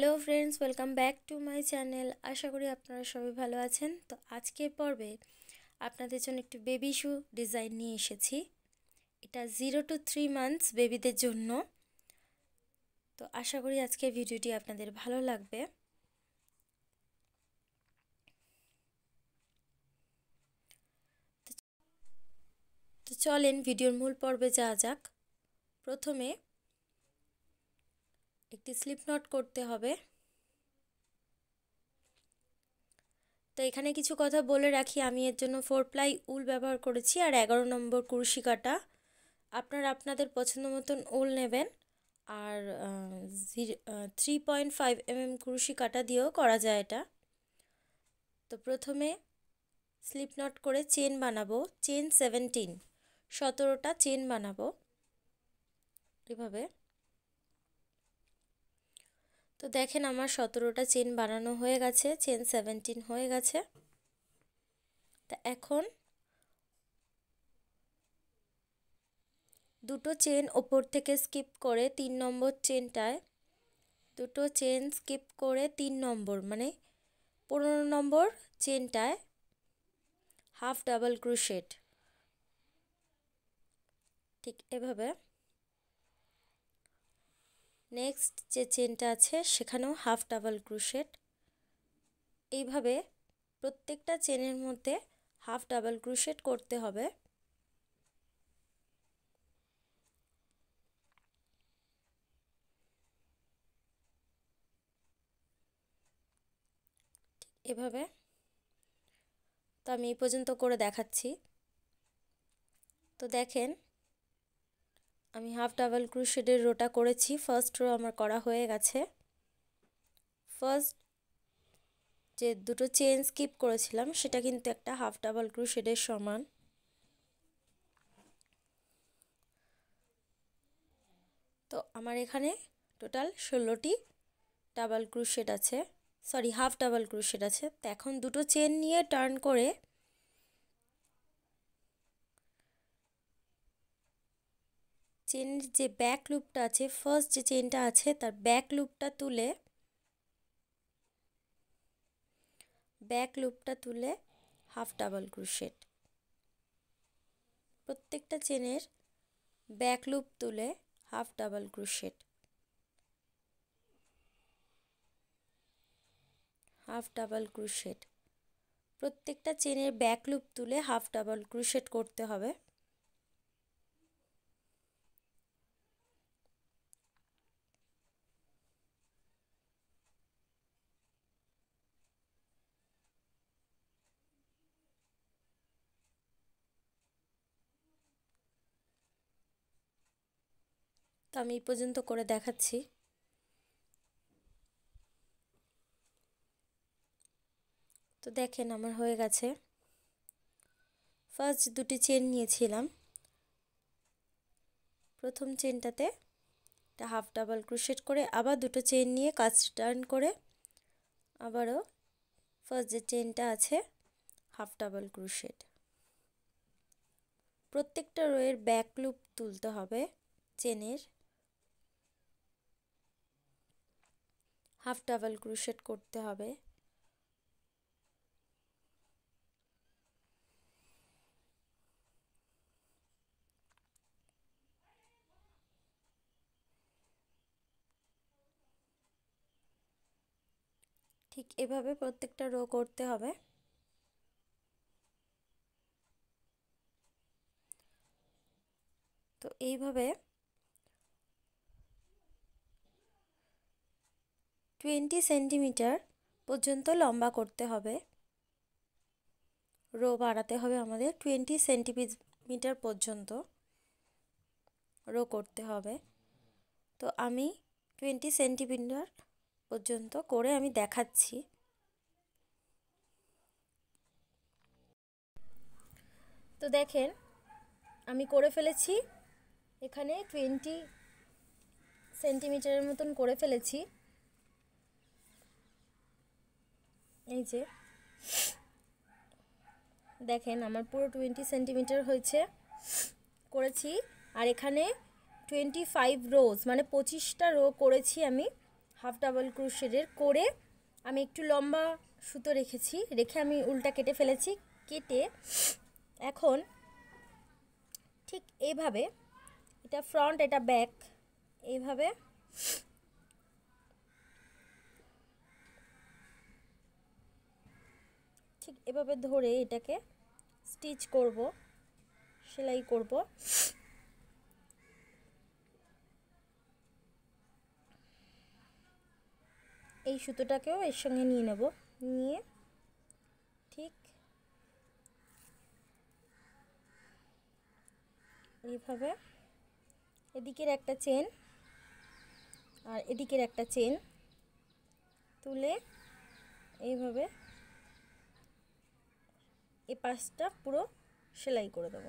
Hello friends, welcome back to my channel. আশা করি আপনারা সবাই ভালো আছেন। তো আজকে পর্বে আপনাদের জন্য একটু বেবি শু ডিজাইন নিয়ে এসেছি। এটা 0 to 3 months বেবিদের জন্য। তো আশা করি আজকে ভিডিওটি আপনাদের ভালো লাগবে। তো চলেন ভিডিওর মূল পর্বে যাওয়া যাক। প্রথমে একটি স্লিপ নট করতে হবে। তো এখানে কিছু কথা বলে রাখি, আমি এর জন্য 4 ply উল ব্যবহার করেছি আর 11 নম্বর কুরশি কাটা। আপনারা আপনাদের পছন্দ মতন উল নেবেন, আর 3.5mm কুরশি কাটা দিয়েও করা যায় এটা। তো প্রথমে স্লিপ নট করে চেন বানাবো, চেন 17-17টা চেন বানাবো এভাবে। তো দেখেন আমার 17টা চেন বানানো হয়ে গেছে, চেন 17 হয়ে গেছে। তা এখন দুটো চেন ওপর থেকে স্কিপ করে 3 নম্বর চেনটায় দুটো চেন স্কিপ করে 3 নম্বর মানে 15 নম্বর চেনটায় হাফ ডাবল ক্রোশেট, ঠিক এভাবে। নেক্সট যে চেনটা আছে সেখানেও হাফ ডাবল ক্রোশেট, এইভাবে প্রত্যেকটা চেনের মধ্যে হাফ ডাবল ক্রোশেট করতে হবে। ঠিক এভাবে। তো আমি এই পর্যন্ত করে দেখাচ্ছি। তো দেখেন আমি হাফ ডাবল ক্রোশেটের রোটা করেছি। ফার্স্ট রো আমার করা হয়ে গেছে। ফার্স্ট যে দুটো চেন স্কিপ করেছিলাম সেটা কিন্তু একটা হাফ ডাবল ক্রোশেটের সমান। তো আমার এখানে টোটাল 16টি ডাবল ক্রোশেট আছে, সরি হাফ ডাবল ক্রোশেট আছে। তো এখন দুটো চেন নিয়ে টার্ন করে চেনের যে ব্যাক লুপটা আছে, ফার্স্ট যে চেনটা আছে তার ব্যাক লুপটা তুলে হাফ ডাবল ক্রোশেট, প্রত্যেকটা চেনের ব্যাক লুপ তুলে হাফ ডাবল ক্রোশেট, করতে হবে। তো আমি এই পর্যন্ত করে দেখাচ্ছি। তো দেখেন আমার হয়ে গেছে। ফার্স্ট দুটি চেন নিয়েছিলাম, প্রথম চেনটাতে একটা হাফ ডাবল ক্রোশেট করে আবার দুটো চেন নিয়ে কাজ টার্ন করে আবারও ফার্স্ট যে চেনটা আছে হাফ ডাবল ক্রোশেট, প্রত্যেকটা রোয়ের ব্যাক লুপ তুলতে হবে চেনের, হাফ ডাবল ক্রোশেট করতে হবে। ঠিক এভাবে প্রত্যেকটা রো করতে হবে। তো এইভাবে 20 সেন্টিমিটার পর্যন্ত লম্বা করতে হবে, রো বাড়াতে হবে আমাদের 20 সেন্টিমিটার পর্যন্ত রো করতে হবে। তো আমি 20 সেন্টিমিটার পর্যন্ত করে আমি দেখাচ্ছি। তো দেখেন আমি করে ফেলেছি, এখানে 20 সেন্টিমিটারের মতন করে ফেলেছি। এই যে দেখেন আমার পুরো 20 সেন্টিমিটার হয়েছে, করেছি। আর এখানে 25 রোজ মানে 25টা রো করেছি আমি হাফ ডাবল ক্রোশেটের করে আমি একটু লম্বা সুতো রেখেছি, রেখে আমি উল্টা কেটে ফেলেছি। কেটে এখন ঠিক এইভাবে এটা ফ্রন্ট এটা ব্যাক, এইভাবে ঠিক এভাবে ধরে এটাকে স্টিচ করব, সেলাই করব। এই সুতোটাকেও এর সঙ্গে নিয়ে নেব, নিয়ে ঠিক এইভাবে এদিকের একটা চেন আর এদিকের একটা চেন তুলে এইভাবে এই পাশটা পুরো সেলাই করে দেব।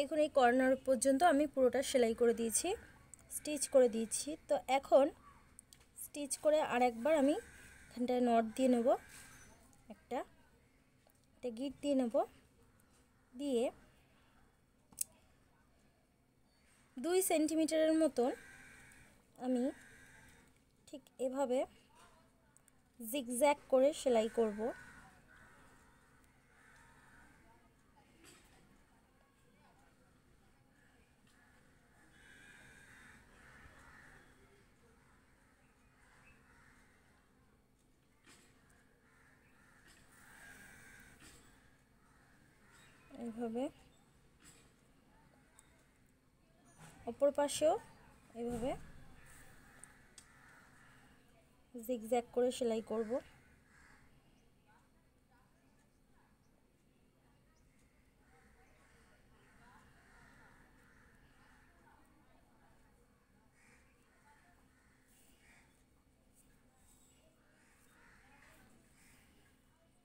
দেখুন, এই কর্নার পর্যন্ত আমি পুরোটা সেলাই করে দিয়েছি, স্টিচ করে দিয়েছি। তো এখন স্টিচ করে আরেকবার আমি এখানটায় নট দিয়ে নেব, একটা গিট দিয়ে নেব, দিয়ে 2 সেন্টিমিটারের মতন আমি ঠিক এভাবে জিগজ্যাগ করে সেলাই করব। এভাবে অপর পাশেও এভাবে জিগজ্যাগ করে সেলাই করব।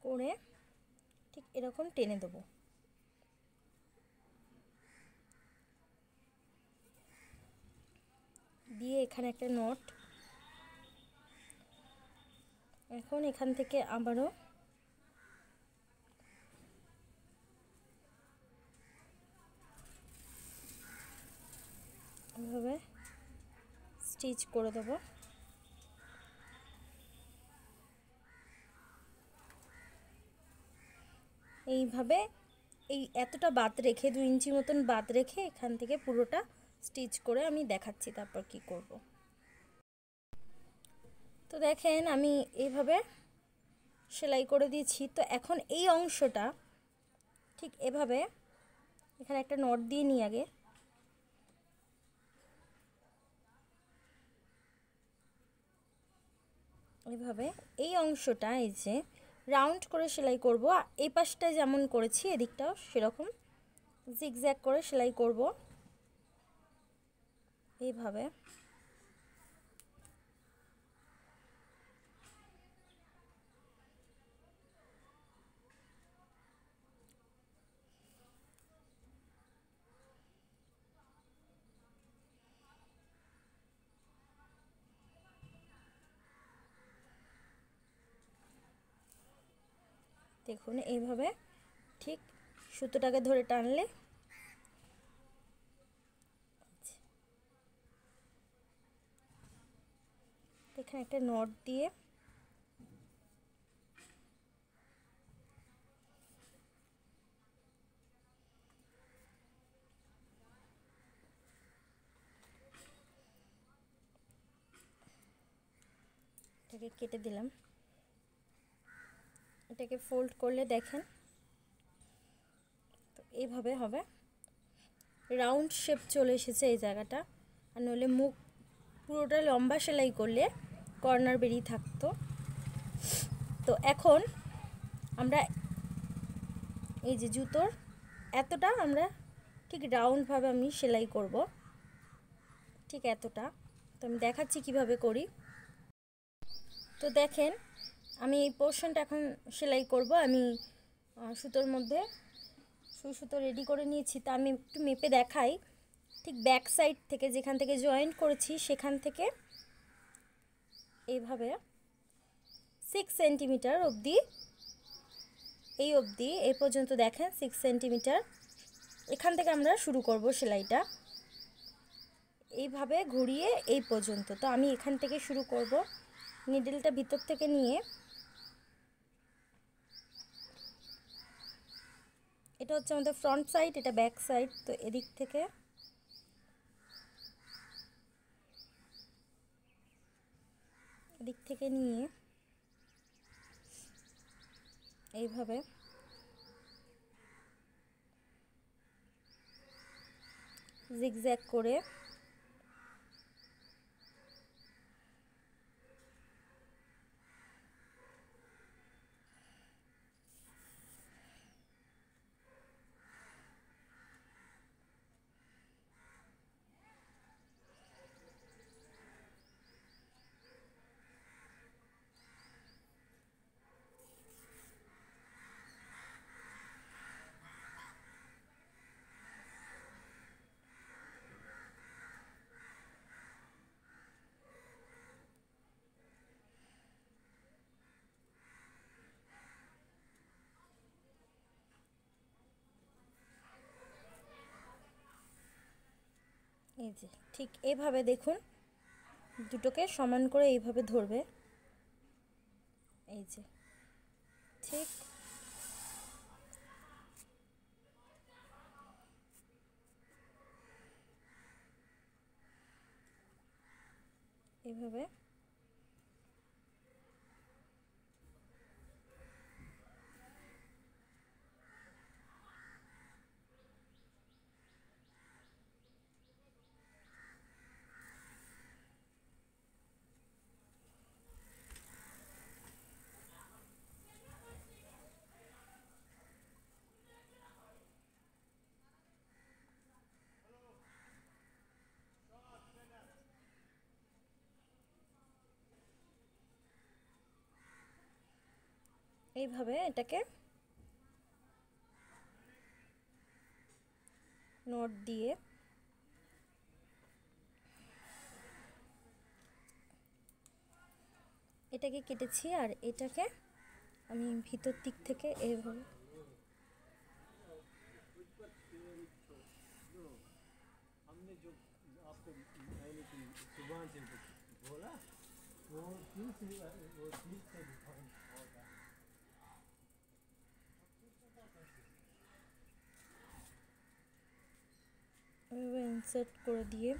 করে ঠিক এরকম টেনে দেবো। দিয়ে এখানে একটা নট, এখন এখান থেকে আবারও এভাবে স্টিচ করে দেব। এইভাবে এই এতটা বাদ রেখে 2 ইঞ্চি মতন বাদ রেখে এখান থেকে পুরোটা স্টিচ করে আমি দেখাচ্ছি তারপর কি করব। তো দেখেন আমি এইভাবে সেলাই করে দিয়েছি। তো এখন এই অংশটা ঠিক এভাবে এখানে একটা নট দিয়ে নিই আগে, এভাবে এই অংশটা এই যে রাউন্ড করে সেলাই করব। এই পাশটা যেমন করেছি এদিকটাও সেরকম জিগজ্যাগ করে সেলাই করব, এইভাবে দেখুন, এইভাবে ঠিক সুতোটাকে ধরে টানলে এখানে একটা নট দিয়ে এটাকে কেটে দিলাম। এটাকে ফোল্ড করলে দেখেন তো এইভাবে হবে, রাউন্ড শেপ চলে এসেছে এই জায়গাটা। আর নইলে মুখ পুরোটা লম্বা সেলাই করলে কর্নার বেরিয়ে থাকতো। তো এখন আমরা এই যে জুতোর এতটা আমরা ঠিক রাউন্ডভাবে আমি সেলাই করব, ঠিক এতটা। তো আমি দেখাচ্ছি কিভাবে করি। তো দেখেন আমি এই পোর্শনটা এখন সেলাই করব। আমি সুতোর মধ্যে সুতো রেডি করে নিয়েছি। তা আমি একটু মেপে দেখাই। ঠিক ব্যাক সাইড থেকে যেখান থেকে জয়েন্ট করেছি সেখান থেকে এইভাবে 6 সেন্টিমিটার অবধি, এই অবধি এই পর্যন্ত দেখেন 6 সেন্টিমিটার। এখান থেকে আমরা শুরু করব সেলাইটা এইভাবে ঘুরিয়ে এই পর্যন্ত। তো আমি এখান থেকে শুরু করব, নিডেলটা ভিতর থেকে নিয়ে, এটা হচ্ছে আমাদের ফ্রন্ট সাইড, এটা ব্যাক সাইড। তো এদিক থেকে নিয়ে এইভাবে জিগজ্যাগ করে এই যে ঠিক এইভাবে দেখুন, দুটোকে সমান করে এইভাবে ধরবে। এই যে ঠিক এইভাবে এইভাবে এটাকে নট দিয়ে এটাকে কেটেছি। আর এটাকে আমি ভিতর দিক থেকে এইভাবে ইনসার্ট করে দিয়ে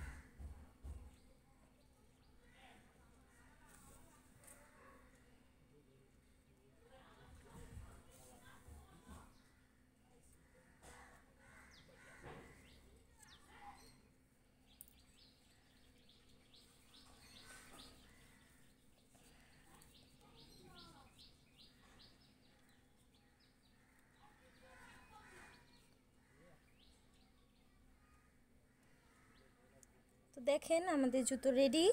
দেখেন আমাদের জুতো রেডি,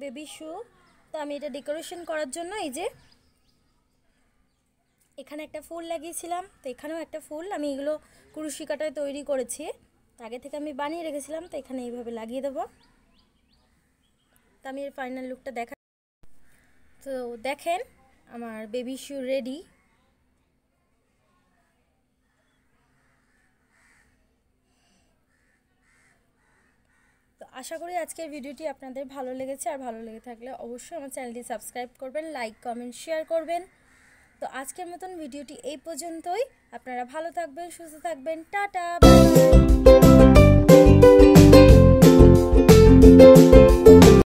বেবি শু। তো আমি এটা ডেকোরেশন করার জন্য এই যে এখানে একটা ফুল লাগিয়েছিলাম, তো এখানেও একটা ফুল। আমি এগুলো কুরুশি কাটায় তৈরি করেছি, আগে থেকে আমি বানিয়ে রেখেছিলাম। তো এখানে এইভাবে লাগিয়ে দেবো। তো আমি এর ফাইনাল লুকটা দেখা। তো দেখেন আমার বেবি শু রেডি। আশা করি আজকের ভিডিওটি আপনাদের ভালো লেগেছে, আর ভালো লেগে থাকলে অবশ্যই আমার চ্যানেলটি সাবস্ক্রাইব করবেন, লাইক কমেন্ট শেয়ার করবেন। তো আজকের মতন ভিডিওটি এই পর্যন্তই। আপনারা ভালো থাকবেন, সুস্থ থাকবেন। টাটা।